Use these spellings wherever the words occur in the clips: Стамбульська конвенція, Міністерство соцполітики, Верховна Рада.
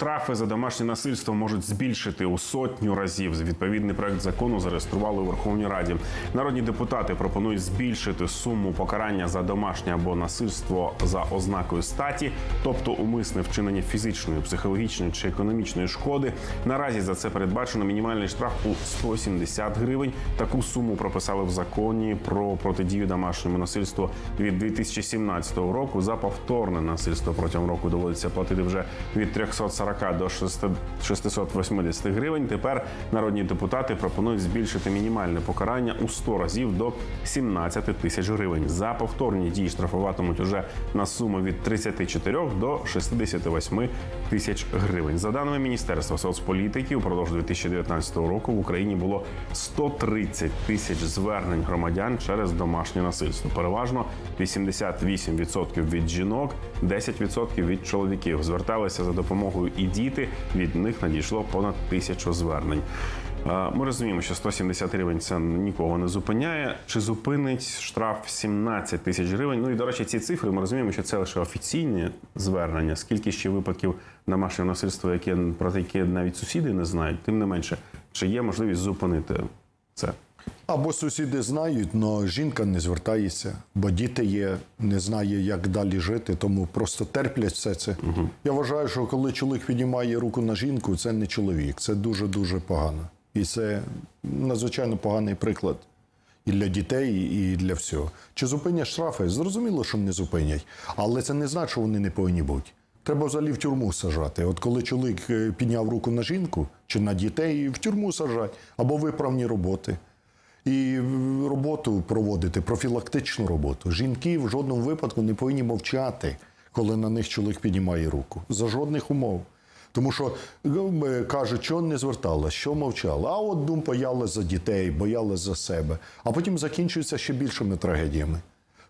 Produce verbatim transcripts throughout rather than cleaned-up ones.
штрафи за домашнє насильство можуть збільшити у сотню разів. Відповідний проект закону зареєстрували у Верховній Раді. Народні депутати пропонують збільшити суму покарання за домашнє або насильство за ознакою статі, тобто умисне вчинення фізичної, психологічної чи економічної шкоди. Наразі за це передбачено мінімальний штраф у сто сімдесят гривень. Таку суму прописали в законі про протидію домашньому насильству від дві тисячі сімнадцятого року. За повторне насильство протягом року доводиться платити вже від трьохсот сорока до шестисот восьмидесяти гривень. Тепер народні депутати пропонують збільшити мінімальне покарання у сто разів до сімнадцяти тисяч гривень. За повторні дії штрафуватимуть уже на суму від тридцяти чотирьох до шістдесяти восьми тисяч гривень. За даними Міністерства соцполітики, упродовж дві тисячі дев'ятнадцятого року в Україні було сто тридцять тисяч звернень громадян через домашнє насильство. Переважно вісімдесят вісім відсотків від жінок, десять відсотків від чоловіків. Зверталися за допомогою і діти, від них надійшло понад тисячу звернень. Ми розуміємо, що сто сімдесят гривень це нікого не зупиняє. Чи зупинить штраф сімнадцять тисяч гривень? Ну і, до речі, ці цифри, ми розуміємо, що це лише офіційні звернення. Скільки ще випадків домашнього насильства, яке, про яке навіть сусіди не знають, тим не менше. Чи є можливість зупинити це? Або сусіди знають, але жінка не звертається, бо діти є, не знає, як далі жити, тому просто терплять все це. Угу. Я вважаю, що коли чоловік піднімає руку на жінку, це не чоловік, це дуже-дуже погано. І це надзвичайно поганий приклад і для дітей, і для всього. Чи зупинять штрафи? Зрозуміло, що не зупинять, але це не значить, що вони не повинні бути. Треба взагалі в тюрму саджати. От коли чоловік підняв руку на жінку чи на дітей, в тюрму саджати, або виправні роботи. І роботу проводити, профілактичну роботу. Жінки в жодному випадку не повинні мовчати, коли на них чоловік піднімає руку. За жодних умов. Тому що кажуть, що не зверталась, що мовчала. А от дум боялась за дітей, боялась за себе. А потім закінчується ще більшими трагедіями.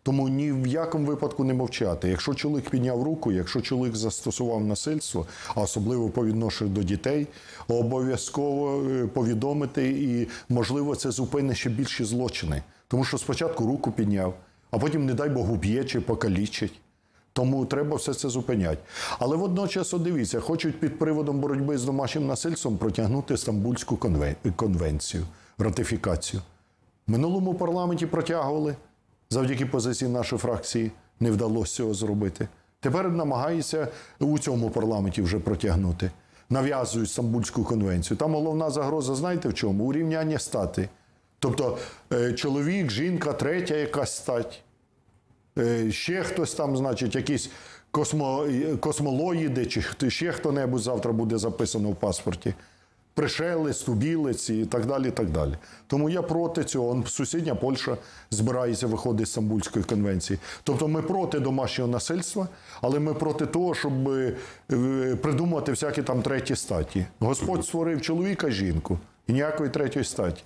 Тому ні в якому випадку не мовчати. Якщо чоловік підняв руку, якщо чоловік застосував насильство, а особливо по відношенню до дітей, обов'язково повідомити і, можливо, це зупинить ще більші злочини. Тому що спочатку руку підняв, а потім, не дай Богу, б'є чи покалічить. Тому треба все це зупиняти. Але водночас, дивіться, хочуть під приводом боротьби з домашнім насильством протягнути Стамбульську конвенцію, ратифікацію. В минулому парламенті протягували. Завдяки позиції нашої фракції не вдалося цього зробити. Тепер намагаються у цьому парламенті вже протягнути. Нав'язують Стамбульську конвенцію. Там головна загроза, знаєте в чому? Урівняння статі. Тобто чоловік, жінка, третя якась стать. Ще хтось там, значить, якісь космо... космолоїди, чи ще хто-небудь завтра буде записано в паспорті. Пришелець, тубілець і так далі, так далі. Тому я проти цього. Сусідня Польща збирається виходити з Стамбульської конвенції. Тобто ми проти домашнього насильства, але ми проти того, щоб придумувати всякі там треті статі. Господь створив чоловіка і жінку, і ніякої третьої статі.